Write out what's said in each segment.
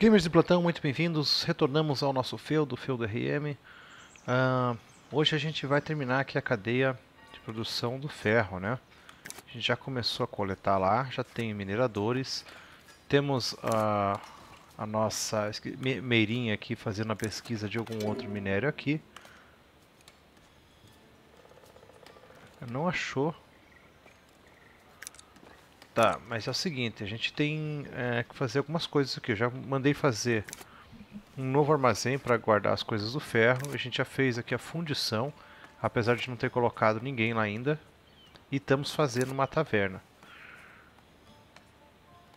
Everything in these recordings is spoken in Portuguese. Gamers de Platão, muito bem-vindos. Retornamos ao nosso feudo RM. Hoje a gente vai terminar aqui a cadeia de produção do ferro, né? A gente já começou a coletar lá, já tem mineradores. Temos a nossa meirinha aqui fazendo a pesquisa de algum outro minério aqui. Não achou. Tá, mas é o seguinte, a gente tem que fazer algumas coisas aqui. Eu já mandei fazer um novo armazém para guardar as coisas do ferro. A gente já fez aqui a fundição, apesar de não ter colocado ninguém lá ainda. E estamos fazendo uma taverna.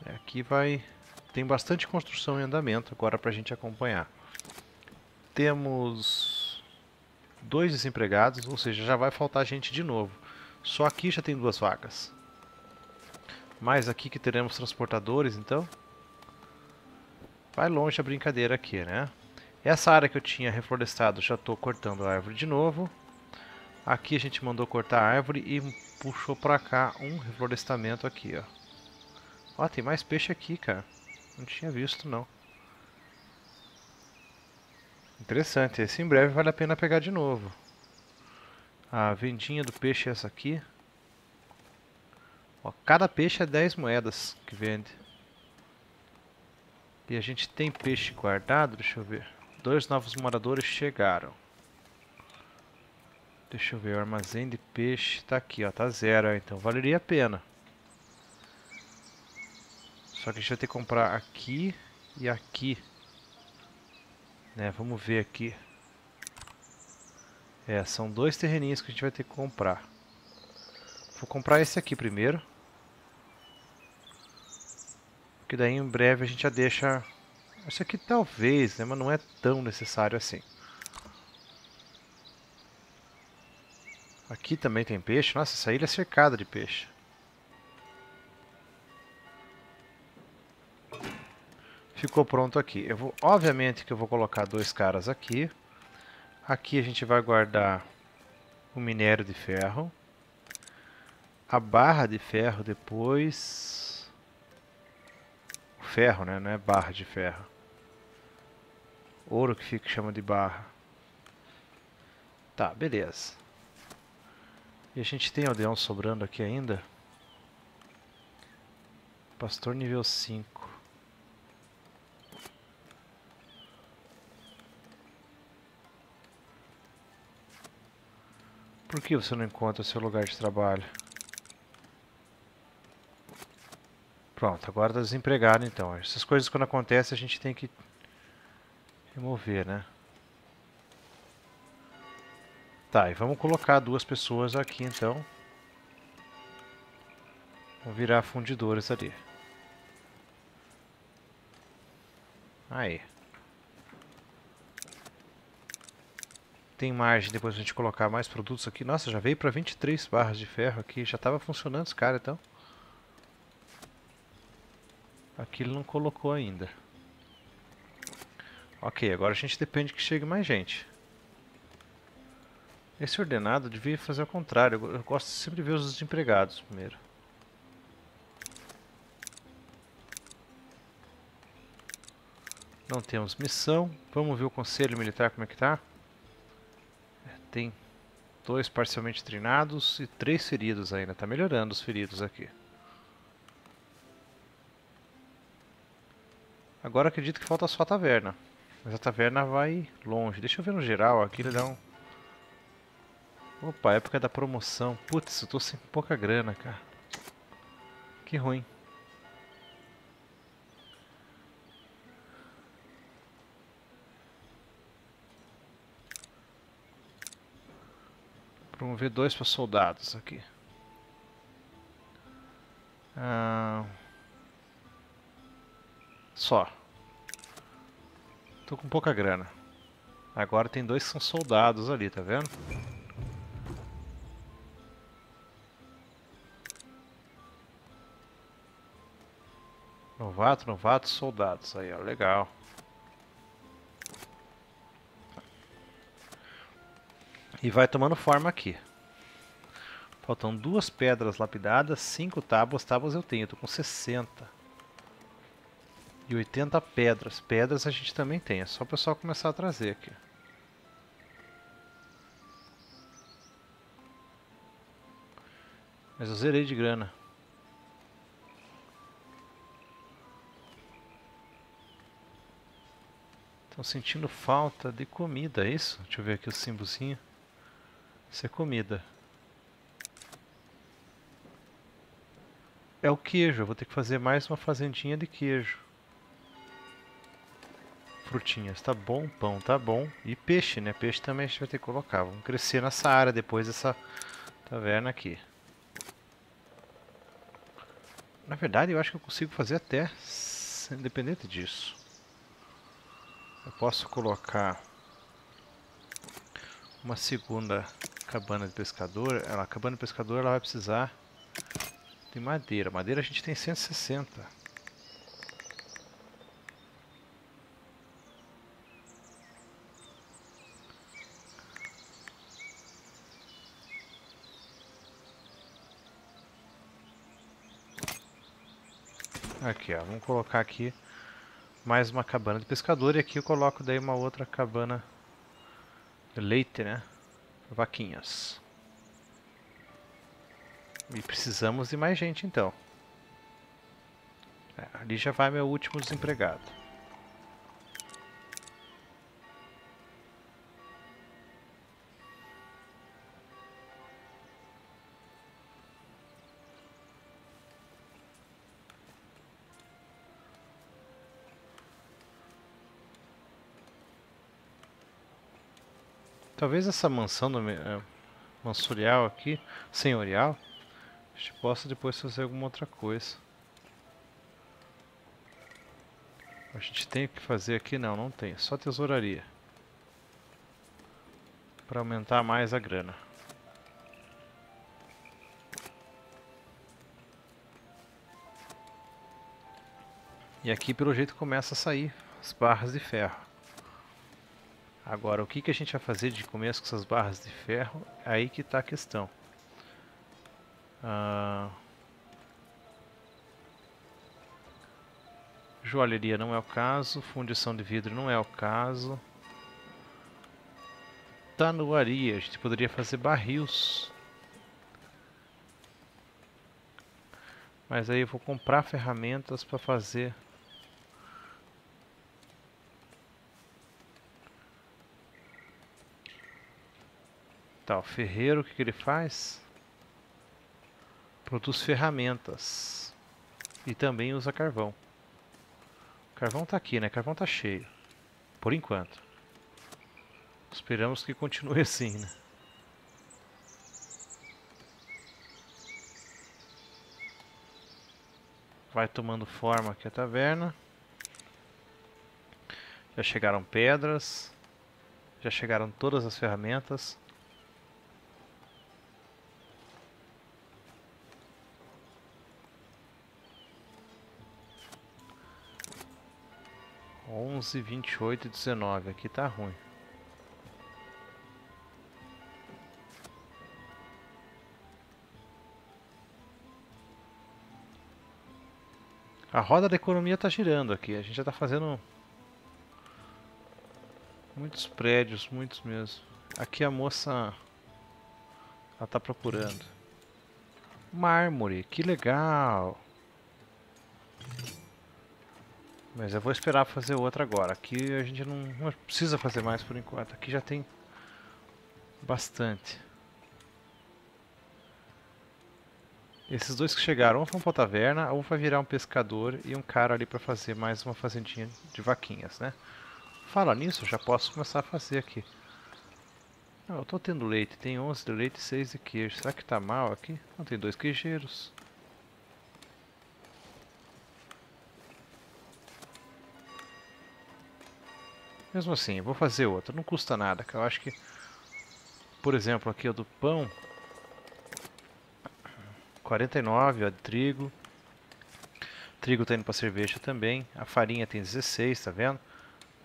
Aqui vai... tem bastante construção em andamento agora para a gente acompanhar. Temos 2 desempregados, ou seja, já vai faltar gente de novo. Só aqui já tem 2 vagas. Mais aqui que teremos transportadores, então. Vai longe a brincadeira aqui, né? Essa área que eu tinha reflorestado, já estou cortando a árvore de novo. Aqui a gente mandou cortar a árvore e puxou pra cá um reflorestamento aqui, ó. Ó, tem mais peixe aqui, cara. Não tinha visto, não. Interessante. Esse em breve vale a pena pegar de novo. A vendinha do peixe é essa aqui. Ó, cada peixe é 10 moedas que vende. E a gente tem peixe guardado, deixa eu ver. 2 novos moradores chegaram. Deixa eu ver, o armazém de peixe tá aqui, ó, tá 0, então valeria a pena. Só que a gente vai ter que comprar aqui e aqui, né, vamos ver aqui. É, são 2 terreninhos que a gente vai ter que comprar. Vou comprar esse aqui primeiro, que daí em breve a gente já deixa... esse aqui talvez, né? Mas não é tão necessário assim. Aqui também tem peixe. Nossa, essa ilha é cercada de peixe. Ficou pronto aqui. Eu vou, obviamente que eu vou colocar 2 caras aqui. Aqui a gente vai guardar o minério de ferro. A barra de ferro depois... o ferro, né? Não é barra de ferro. Ouro que fica chama de barra. Tá, beleza. E a gente tem aldeão sobrando aqui ainda. Pastor nível 5. Por que você não encontra seu lugar de trabalho? Pronto, agora está desempregado, então. Essas coisas quando acontecem a gente tem que remover, né? Tá, e vamos colocar 2 pessoas aqui, então. Vão virar fundidores ali. Aí. Tem margem depois a gente colocar mais produtos aqui. Nossa, já veio para 23 barras de ferro aqui. Já estava funcionando esse cara, então. Aqui ele não colocou ainda. Ok, agora a gente depende que chegue mais gente. Esse ordenado eu devia fazer ao contrário. Eu gosto sempre de ver os desempregados primeiro. Não temos missão. Vamos ver o conselho militar como é que tá. Tem 2 parcialmente treinados e 3 feridos ainda. Tá melhorando os feridos aqui. Agora acredito que falta só a taverna. Mas a taverna vai longe. Deixa eu ver no geral, aqui ele dá um... opa, época da promoção. Putz, eu tô sem pouca grana, cara. Que ruim. Promover 2 para soldados aqui. Só. Tô com pouca grana. Agora tem 2 que são soldados ali, tá vendo? Novato, novato, soldados. Aí, ó, legal. E vai tomando forma aqui. Faltam 2 pedras lapidadas, 5 tábuas. Tábuas eu tenho, tô com 60. E 80 pedras. Pedras a gente também tem, é só o pessoal começar a trazer aqui. Mas eu zerei de grana. Estão sentindo falta de comida, é isso? Deixa eu ver aqui o símbolozinho. Isso é comida. É o queijo, eu vou ter que fazer mais uma fazendinha de queijo. Frutinhas, tá bom, pão, tá bom. E peixe, né? Peixe também a gente vai ter que colocar. Vamos crescer nessa área depois dessa taverna aqui. Na verdade, eu acho que eu consigo fazer até independente disso. Eu posso colocar uma segunda cabana de pescador. A cabana de pescador ela vai precisar de madeira. Madeira a gente tem 160. Aqui, ó, vamos colocar aqui mais uma cabana de pescador e aqui eu coloco daí uma outra cabana de leite, né? Vaquinhas. E precisamos de mais gente então. É, ali já vai meu último desempregado. Talvez essa mansão do mansorial aqui, senhorial, a gente possa depois fazer alguma outra coisa. A gente tem o que fazer aqui? Não, não tem. Só tesouraria. Para aumentar mais a grana. E aqui pelo jeito começa a sair as barras de ferro. Agora, o que a gente vai fazer de começo com essas barras de ferro? Aí que está a questão. Joalheria não é o caso, fundição de vidro não é o caso. Tanuaria, a gente poderia fazer barris. Mas aí eu vou comprar ferramentas para fazer... O ferreiro, o que ele faz? Produz ferramentas e também usa carvão. O carvão está aqui, né? O carvão está cheio, por enquanto. Esperamos que continue assim, né? Vai tomando forma aqui a taverna. Já chegaram pedras, já chegaram todas as ferramentas. E 28 e 19, aqui tá ruim. A roda da economia tá girando aqui, a gente já tá fazendo muitos prédios, muitos mesmo. Aqui a moça, ela tá procurando mármore, que legal. Mas eu vou esperar fazer outra agora. Aqui a gente não precisa fazer mais por enquanto. Aqui já tem bastante. Esses dois que chegaram, um vão pra taverna, um vai virar um pescador e um cara ali pra fazer mais uma fazendinha de vaquinhas, né? Fala nisso, eu já posso começar a fazer aqui. Não, eu tô tendo leite. Tem 11 de leite e 6 de queijo. Será que tá mal aqui? Não, tem 2 queijeiros. Mesmo assim, eu vou fazer outra, não custa nada, que eu acho que, por exemplo, aqui o do pão, 49, ó, de trigo, trigo tá indo pra cerveja também, a farinha tem 16, tá vendo?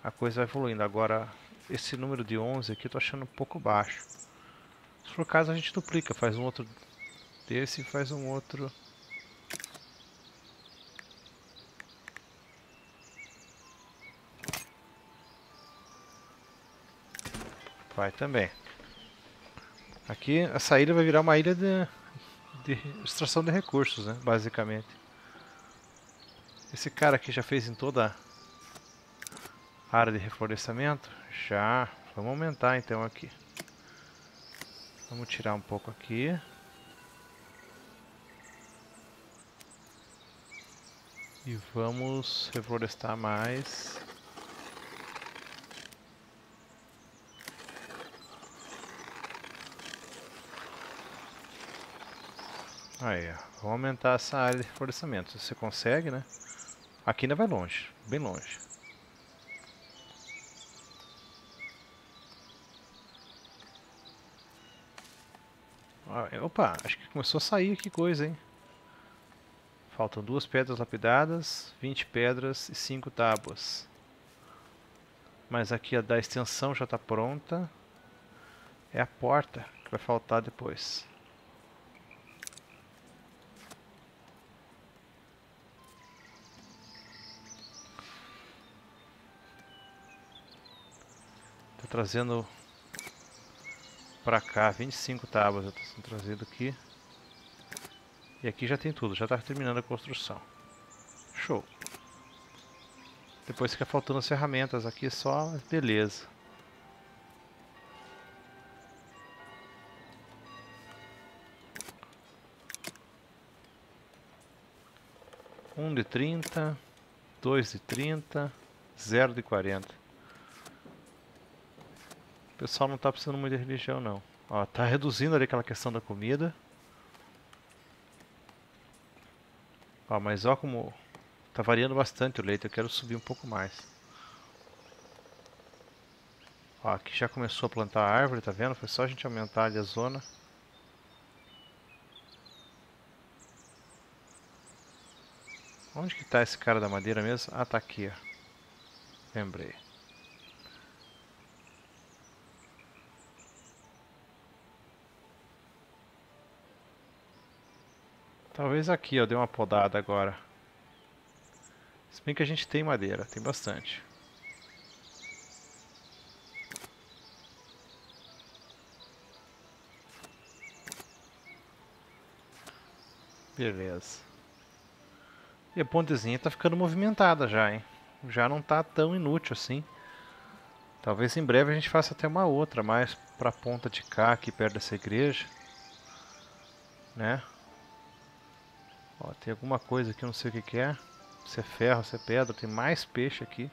A coisa vai evoluindo, agora esse número de 11 aqui eu tô achando um pouco baixo, se for o caso a gente duplica, faz um outro desse e faz um outro... Vai também. Aqui a saída vai virar uma ilha de extração de recursos, né? Basicamente. Esse cara aqui já fez em toda a área de reflorestamento? Já. Vamos aumentar então aqui. Vamos tirar um pouco aqui. E vamos reflorestar mais. Aí, ó. Vamos aumentar essa área de reflorestamento. Você consegue, né? Aqui ainda vai longe, bem longe. Opa, acho que começou a sair aqui coisa, hein? Faltam 2 pedras lapidadas, 20 pedras e 5 tábuas. Mas aqui a da extensão já está pronta. É a porta que vai faltar depois. Trazendo pra cá 25 tábuas, eu estou trazendo aqui. E aqui já tem tudo, já está terminando a construção. Show. Depois fica faltando as ferramentas aqui só, beleza. Um de 30, 2 de 30, 0 de 40. O pessoal não está precisando muito de religião, não. Ó, tá reduzindo ali aquela questão da comida. Ó, mas ó como tá variando bastante o leite. Eu quero subir um pouco mais. Ó, aqui já começou a plantar a árvore, tá vendo? Foi só a gente aumentar ali a zona. Onde que tá esse cara da madeira mesmo? Ah, tá aqui, ó. Lembrei. Talvez aqui, ó, dê uma podada agora. Se bem que a gente tem madeira, tem bastante. Beleza. E a pontezinha tá ficando movimentada já, hein? Já não tá tão inútil assim. Talvez em breve a gente faça até uma outra mais pra ponta de cá, aqui perto dessa igreja. Né? Ó, tem alguma coisa aqui, eu não sei o que que é. Se é ferro, se é pedra, tem mais peixe aqui.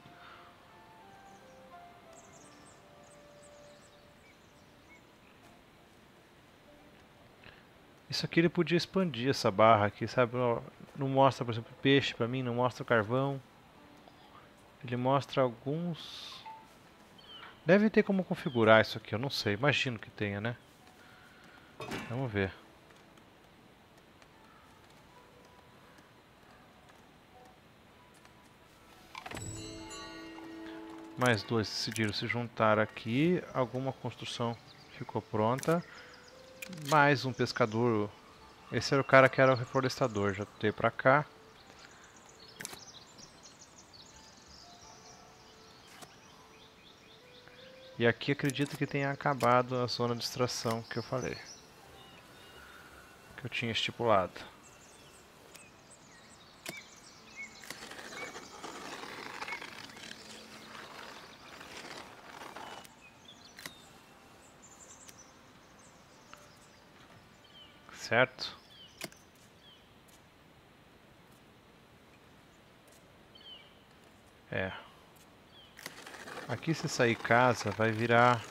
Isso aqui ele podia expandir essa barra aqui, sabe? Não mostra, por exemplo, peixe pra mim, não mostra carvão. Ele mostra alguns... Deve ter como configurar isso aqui, eu não sei, imagino que tenha, né? Vamos ver. Mais 2 decidiram se juntar aqui, alguma construção ficou pronta. Mais um pescador, esse era o cara que era o reflorestador, já botei pra cá. E aqui acredito que tenha acabado a zona de extração que eu falei, que eu tinha estipulado. Certo? É. Aqui se sair casa vai virar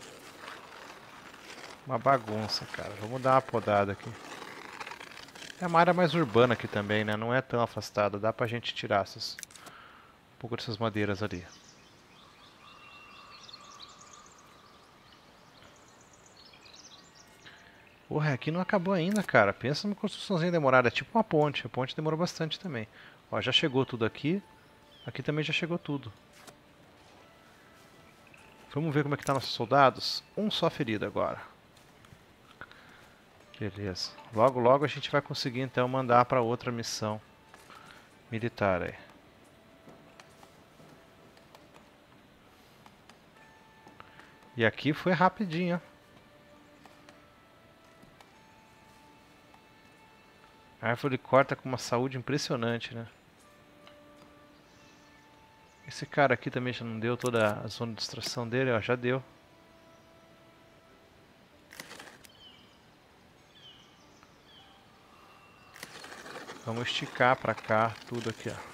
uma bagunça, cara. Vamos dar uma podada aqui. É uma área mais urbana aqui também, né? Não é tão afastada. Dá pra gente tirar essas... um pouco dessas madeiras ali. Porra, aqui não acabou ainda, cara. Pensa numa construçãozinha demorada. É tipo uma ponte. A ponte demorou bastante também. Ó, já chegou tudo aqui. Aqui também já chegou tudo. Vamos ver como é que tá nossos soldados. Um só ferido agora. Beleza. Logo, logo a gente vai conseguir, então, mandar pra outra missão militar aí. E aqui foi rapidinho. A árvore corta com uma saúde impressionante, né? Esse cara aqui também já não deu toda a zona de distração dele, ó, já deu. Vamos esticar pra cá, tudo aqui, ó.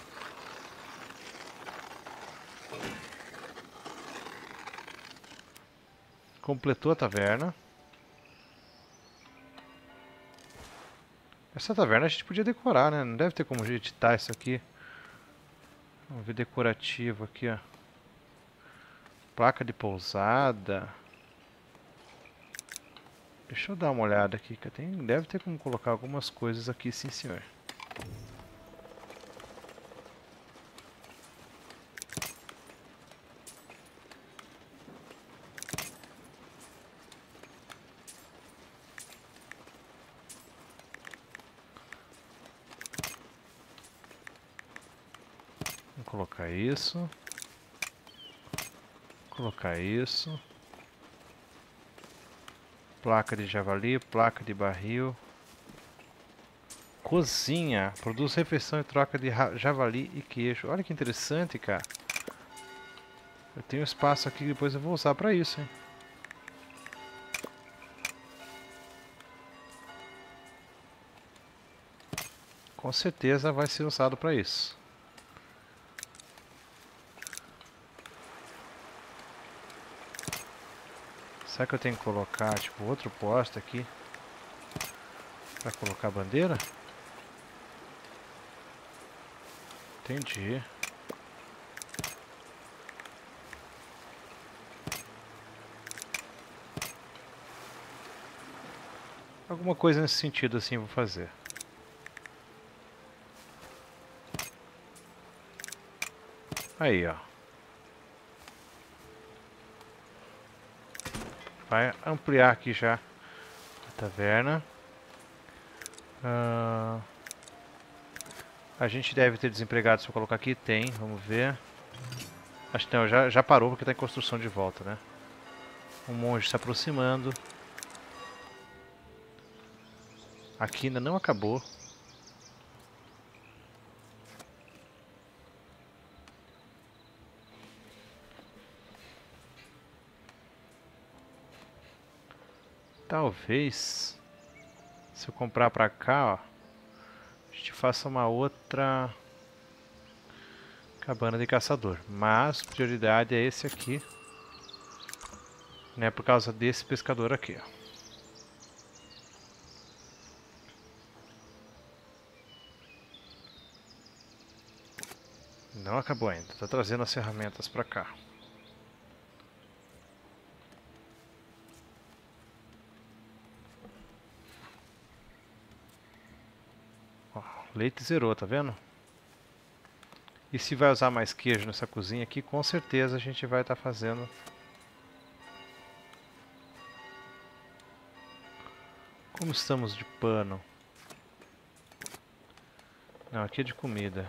Completou a taverna. Essa taverna a gente podia decorar, né? Não deve ter como editar isso aqui. Vamos ver decorativo aqui, ó. Placa de pousada. Deixa eu dar uma olhada aqui, que tem, deve ter como colocar algumas coisas aqui, sim senhor. Colocar isso, colocar isso, placa de javali, placa de barril, cozinha, produz refeição e troca de javali e queijo. Olha que interessante, cara. Eu tenho espaço aqui que depois eu vou usar pra isso, hein. Com certeza vai ser usado pra isso. Será que eu tenho que colocar, tipo, outro poste aqui para colocar a bandeira? Entendi. Alguma coisa nesse sentido assim eu vou fazer. Aí, ó. Vai ampliar aqui já a taverna. A gente deve ter desempregado, se eu colocar aqui, tem, vamos ver. Acho que não, já parou porque está em construção de volta, né? Um monge se aproximando. Aqui ainda não acabou. Talvez, se eu comprar pra cá, ó, a gente faça uma outra cabana de caçador. Mas prioridade é esse aqui, né, por causa desse pescador aqui, ó. Não acabou ainda, tá trazendo as ferramentas pra cá. Leite zerou, tá vendo? E se vai usar mais queijo nessa cozinha aqui, com certeza a gente vai estar fazendo como estamos de pano. Não, aqui é de comida.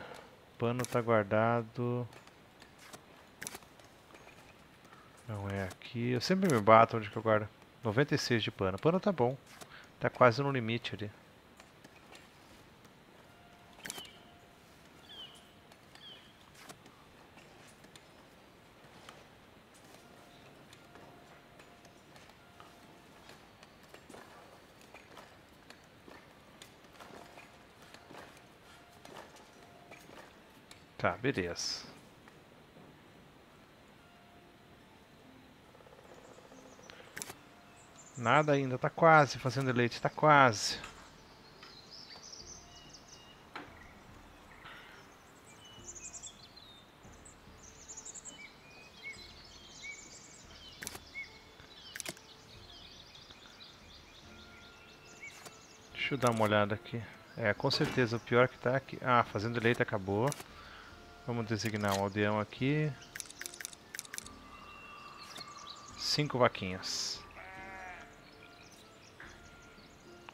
Pano tá guardado. Não é aqui. Eu sempre me bato onde que eu guardo. 96 de pano. Pano tá bom. Tá quase no limite ali. Tá, beleza. Nada ainda, tá quase fazendo leite, tá quase. Deixa eu dar uma olhada aqui. É, com certeza o pior que tá aqui. Ah, fazendo leite acabou. Vamos designar um aldeão aqui. 5 vaquinhas.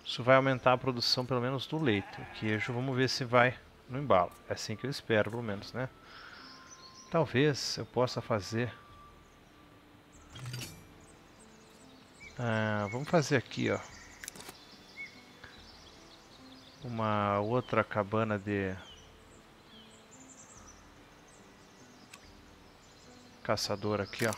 Isso vai aumentar a produção pelo menos do leite. O queijo, vamos ver se vai no embalo. É assim que eu espero, pelo menos, né? Talvez eu possa fazer Ah, vamos fazer aqui, ó, uma outra cabana de caçador aqui, ó.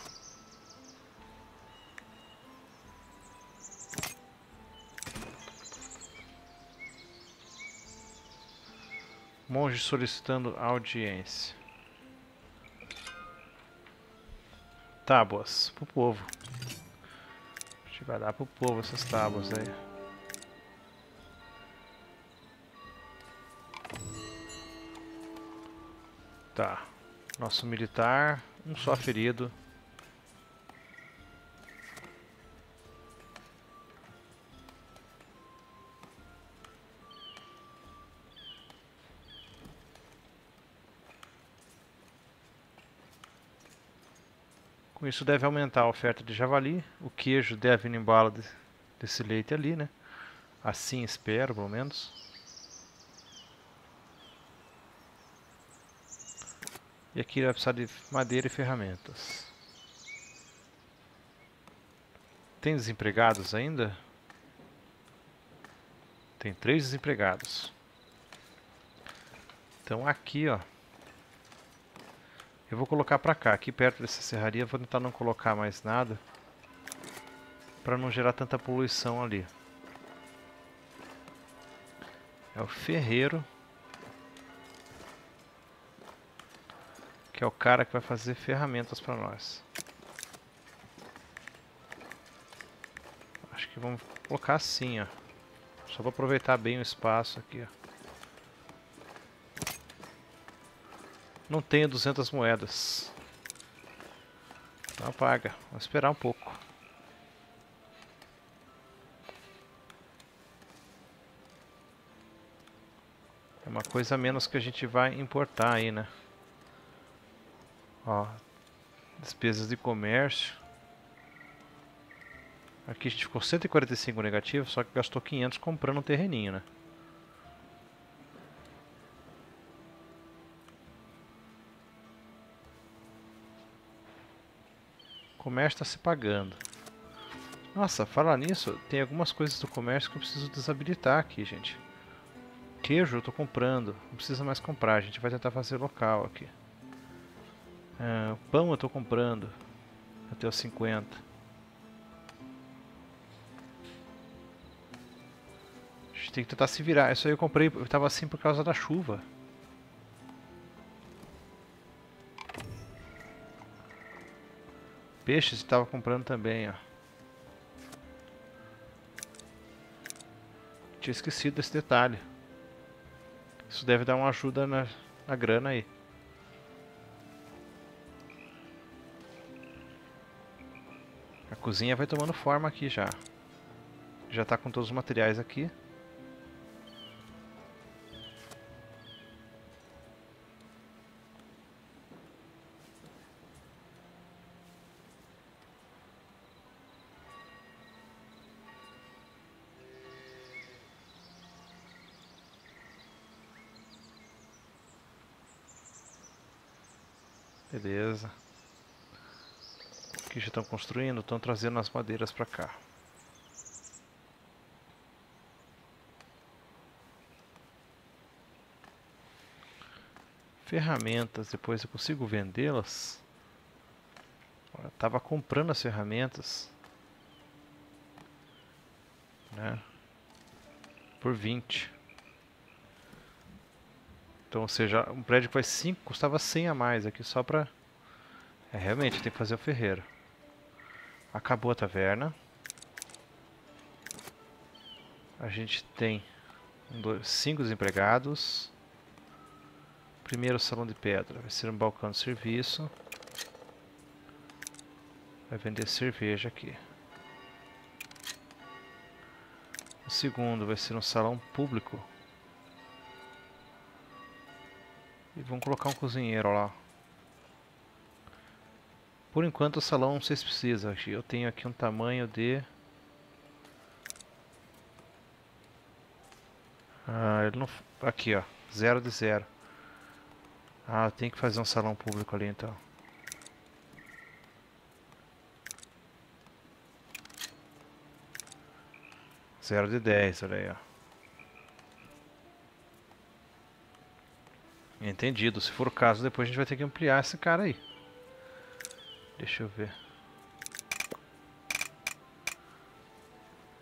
Monge solicitando audiência. Tábuas pro povo. A gente vai dar pro povo essas tábuas aí. Tá. Nosso militar, um só ferido. Com isso deve aumentar a oferta de javali, o queijo deve ir no embalo desse leite ali, né? Assim espero, pelo menos. E aqui vai precisar de madeira e ferramentas. Tem desempregados ainda? Tem 3 desempregados. Então aqui, ó. Eu vou colocar pra cá, aqui perto dessa serraria, vou tentar não colocar mais nada pra não gerar tanta poluição ali. É o ferreiro, que é o cara que vai fazer ferramentas pra nós. Acho que vamos colocar assim, ó, só pra aproveitar bem o espaço aqui, ó. Não tenho 200 moedas. Não paga. Vou esperar um pouco. É uma coisa a menos que a gente vai importar aí, né? Ó, despesas de comércio. Aqui a gente ficou 145 negativo, só que gastou 500 comprando um terreninho, né? O comércio está se pagando. Nossa, falar nisso, tem algumas coisas do comércio que eu preciso desabilitar aqui, gente. Queijo eu estou comprando, não precisa mais comprar, a gente vai tentar fazer local aqui. Ah, pão eu estou comprando, até os 50. A gente tem que tentar se virar, isso aí eu comprei, eu estava assim por causa da chuva. Peixes estava comprando também, ó. Tinha esquecido desse detalhe. Isso deve dar uma ajuda na grana aí. A cozinha vai tomando forma aqui já. Já está com todos os materiais aqui. Beleza. Aqui já estão construindo, estão trazendo as madeiras para cá. Ferramentas, depois eu consigo vendê-las? Eu estava comprando as ferramentas, né? Por 20. Então, ou seja, um prédio que faz 5 custava 100 a mais aqui só pra... É, realmente, tem que fazer o ferreiro. Acabou a taverna. A gente tem 5 desempregados. Primeiro salão de pedra, vai ser um balcão de serviço. Vai vender cerveja aqui. O segundo vai ser um salão público. E vamos colocar um cozinheiro lá. Por enquanto o salão não sei se precisa. Eu tenho aqui um tamanho de... Ah, ele não... Aqui, ó. 0 de 0. Ah, eu tenho que fazer um salão público ali então. 0 de 10, olha aí, ó. Entendido. Se for o caso, depois a gente vai ter que ampliar esse cara aí. Deixa eu ver.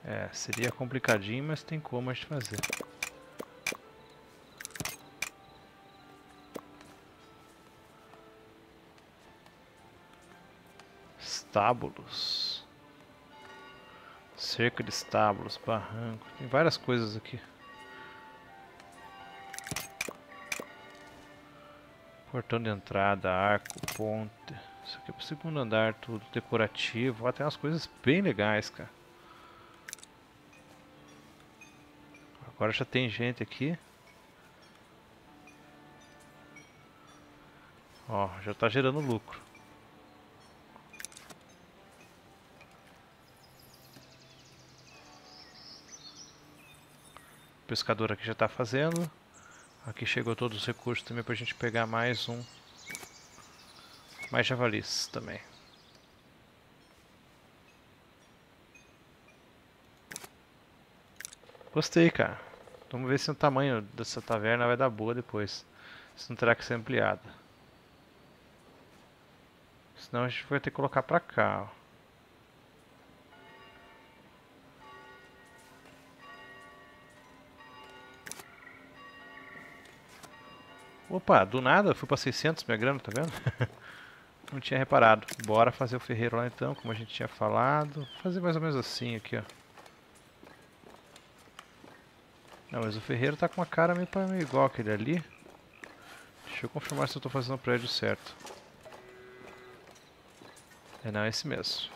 É, seria complicadinho, mas tem como a gente fazer. Estábulos. Cerca de estábulos, barranco. Tem várias coisas aqui. Portão de entrada, arco, ponte. Isso aqui é pro segundo andar, tudo decorativo. Até umas coisas bem legais, cara. Agora já tem gente aqui. Ó, já tá gerando lucro. O pescador aqui já tá fazendo. Aqui chegou todos os recursos também pra gente pegar mais um. Mais javalis também. Gostei, cara. Vamos ver se o tamanho dessa taverna vai dar boa depois. Se não terá que ser ampliada. Senão a gente vai ter que colocar pra cá, ó. Opa, do nada, fui pra 600 minha grana, tá vendo? Não tinha reparado. Bora fazer o ferreiro lá então, como a gente tinha falado. Vou fazer mais ou menos assim aqui, ó. Não, mas o ferreiro tá com uma cara meio igual aquele ali. Deixa eu confirmar se eu tô fazendo o prédio certo. É, não, é esse mesmo.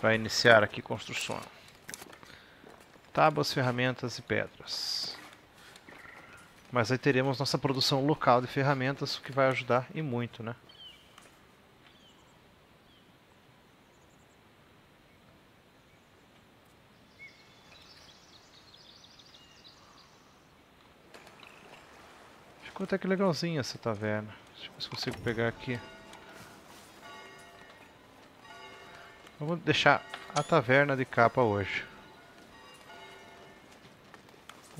Vai iniciar aqui construção. Tábuas, ferramentas e pedras. Mas aí teremos nossa produção local de ferramentas, o que vai ajudar e muito, né? Ficou até que legalzinha essa taverna. Deixa eu ver se consigo pegar aqui. Vamos deixar a taverna de capa hoje.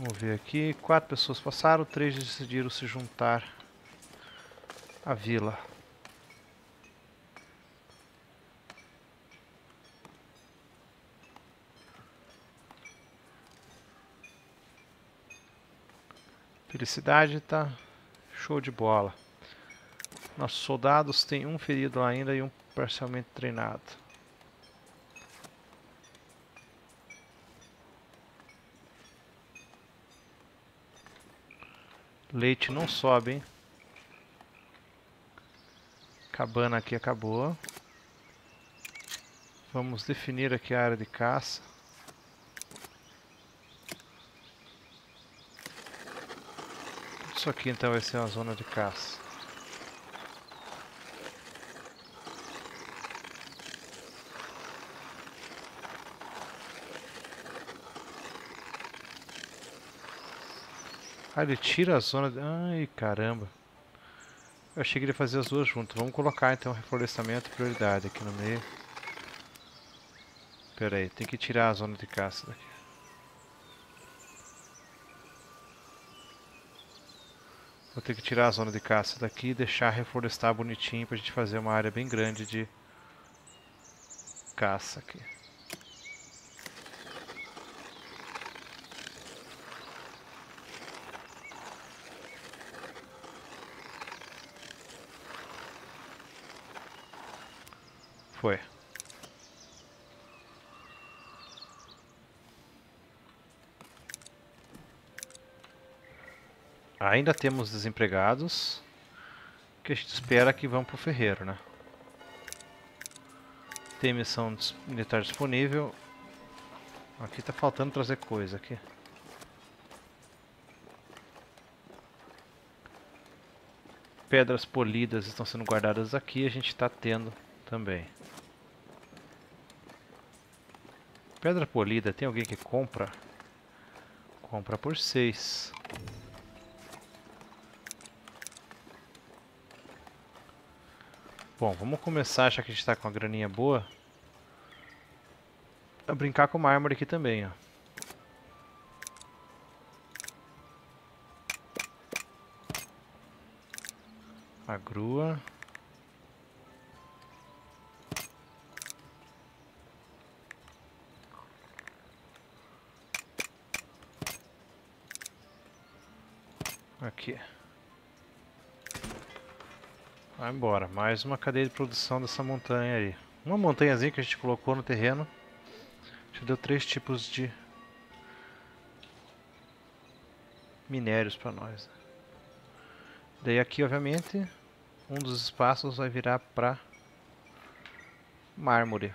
Vamos ver aqui, 4 pessoas passaram, 3 decidiram se juntar à vila. Felicidade, tá show de bola. Nossos soldados têm um ferido ainda e um parcialmente treinado. Leite não sobe, hein? Cabana aqui acabou. Vamos definir aqui a área de caça. Isso aqui então vai ser uma zona de caça. Ah, ele tira a zona... Ai, caramba. Eu achei que ele ia fazer as duas juntas. Vamos colocar, então, reflorestamento e prioridade aqui no meio. Pera aí, tem que tirar a zona de caça daqui. Vou ter que tirar a zona de caça daqui e deixar reflorestar bonitinho pra gente fazer uma área bem grande de caça aqui. Foi. Ainda temos desempregados que a gente espera que vão pro ferreiro, né? Tem missão militar disponível. Aqui tá faltando trazer coisa aqui. Pedras polidas estão sendo guardadas aqui, a gente tá tendo também. Pedra polida, tem alguém que compra? Compra por 6. Bom, vamos começar, já que a gente está com uma graninha boa, a brincar com uma árvore aqui também, ó. A grua. Aqui. Vai embora. Mais uma cadeia de produção dessa montanha aí. Uma montanhazinha que a gente colocou no terreno. Já deu 3 tipos de minérios para nós, né? Daí aqui, obviamente, um dos espaços vai virar para mármore.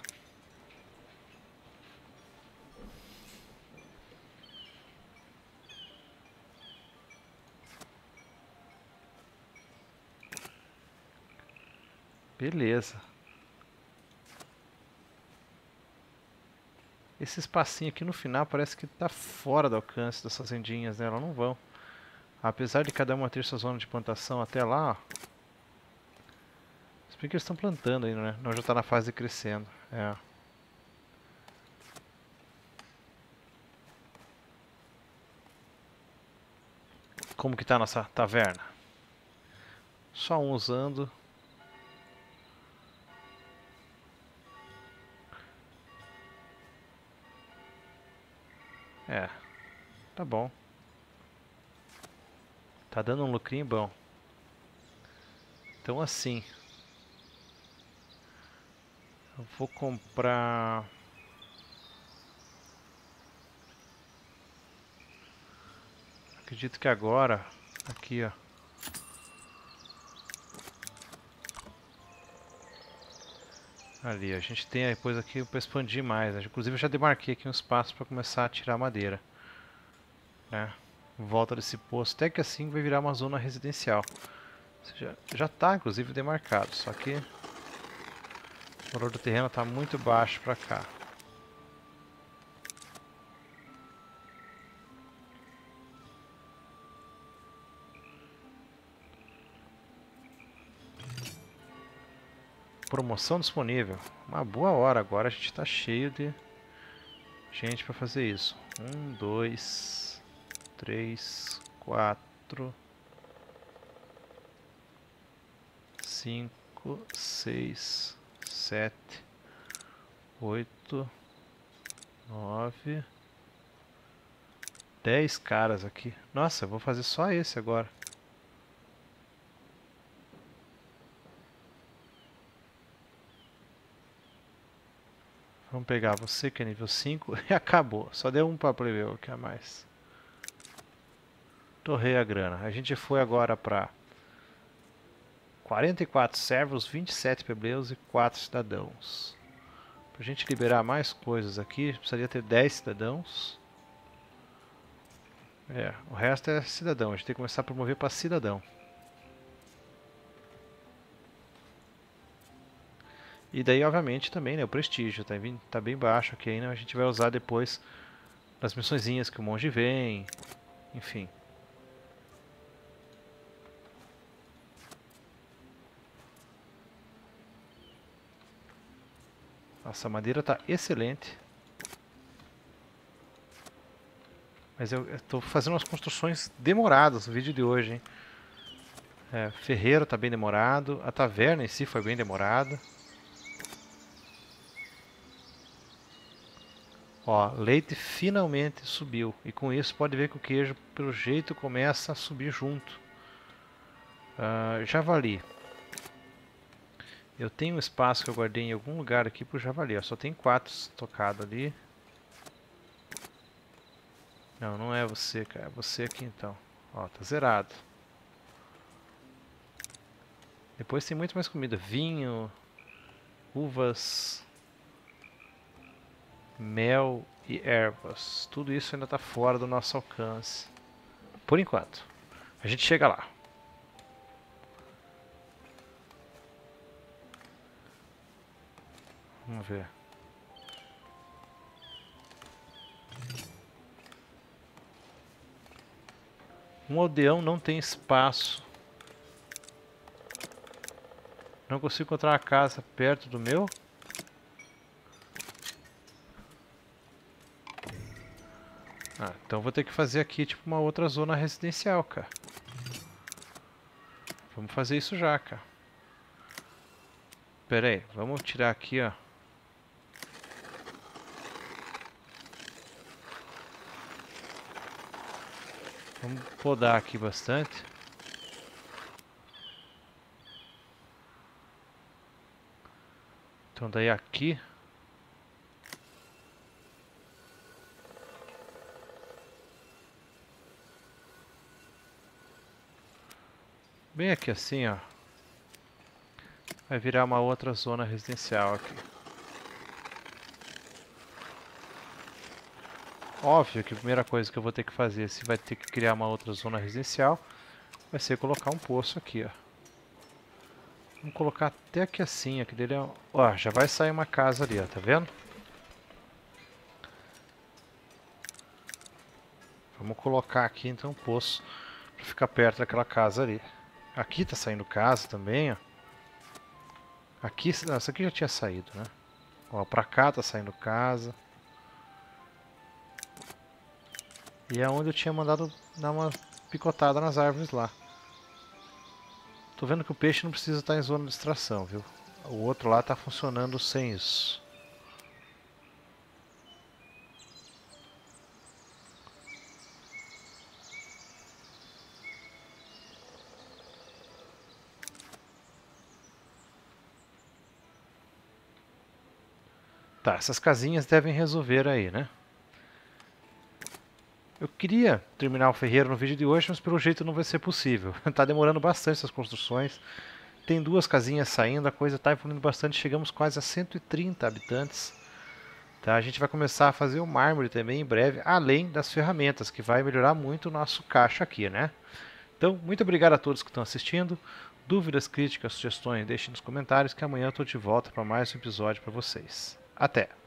Beleza. Esse espacinho aqui no final parece que está fora do alcance das fazendinhas, né? Elas não vão. Apesar de cada uma ter sua zona de plantação até lá, ó. Porque eles estão plantando ainda, né? Não, já está na fase de crescendo. É. Como que tá a nossa taverna? Só um usando. É. Tá bom. Tá dando um lucrinho bom. Então assim, eu vou comprar acredito que agora aqui, ó, ali a gente tem depois aqui para expandir mais, né? Inclusive eu já demarquei aqui um espaço para começar a tirar madeira, né? Volta desse posto até que assim vai virar uma zona residencial. Ou seja, já está inclusive demarcado, só que o valor do terreno está muito baixo para cá. Promoção disponível. Uma boa hora agora, a gente está cheio de gente para fazer isso. 1, 2, 3, 4, 5, 6, 7, 8, 9, 10 caras aqui. Nossa, eu vou fazer só esse agora. Vamos pegar você que é nível 5 e acabou. Só deu um para preview aqui a mais. Torrei a grana. A gente foi agora para 44 servos, 27 plebeus e 4 cidadãos. Para a gente liberar mais coisas aqui, precisaria ter 10 cidadãos. É, o resto é cidadão. A gente tem que começar a promover para cidadão. E daí, obviamente, também, né, o prestígio. Tá bem baixo aqui ainda. A gente vai usar depois nas missõezinhas que o monge vem. Enfim. Nossa, a madeira está excelente. Mas eu estou fazendo umas construções demoradas no vídeo de hoje, hein? É, ferreiro está bem demorado. A taverna em si foi bem demorada. Ó, leite finalmente subiu. E com isso pode ver que o queijo, pelo jeito, começa a subir junto. Javali. Eu tenho um espaço que eu guardei em algum lugar aqui pro javali, ó. Só tem 4 estocados ali. Não, não é você, cara. É você aqui então. Ó, tá zerado. Depois tem muito mais comida. Vinho, uvas, mel e ervas. Tudo isso ainda tá fora do nosso alcance. Por enquanto. A gente chega lá. Vamos ver. Um aldeão não tem espaço. Não consigo encontrar uma casa perto do meu. Ah, então vou ter que fazer aqui tipo uma outra zona residencial, cara. Vamos fazer isso já, cara. Pera aí, vamos tirar aqui, ó. Vamos podar aqui bastante. Então daí aqui... Bem aqui assim, ó. Vai virar uma outra zona residencial aqui. Óbvio que a primeira coisa que eu vou ter que fazer, se vai ter que criar uma outra zona residencial, vai ser colocar um poço aqui, ó. Vamos colocar até aqui assim, aqui dele é... Ó, já vai sair uma casa ali, ó, tá vendo? Vamos colocar aqui então um poço pra ficar perto daquela casa ali. Aqui tá saindo casa também, ó. Aqui, não, essa aqui já tinha saído, né? Ó, pra cá tá saindo casa. E é onde eu tinha mandado dar uma picotada nas árvores lá. Tô vendo que o peixe não precisa estar em zona de extração, viu? O outro lá tá funcionando sem isso. Tá, essas casinhas devem resolver aí, né? Eu queria terminar o ferreiro no vídeo de hoje, mas pelo jeito não vai ser possível. Tá demorando bastante essas construções. Tem duas casinhas saindo, a coisa tá evoluindo bastante. Chegamos quase a 130 habitantes. Tá, a gente vai começar a fazer o mármore também em breve, além das ferramentas, que vai melhorar muito o nosso caixa aqui, né? Então, muito obrigado a todos que estão assistindo. Dúvidas, críticas, sugestões, deixem nos comentários que amanhã eu tô de volta para mais um episódio para vocês. Até!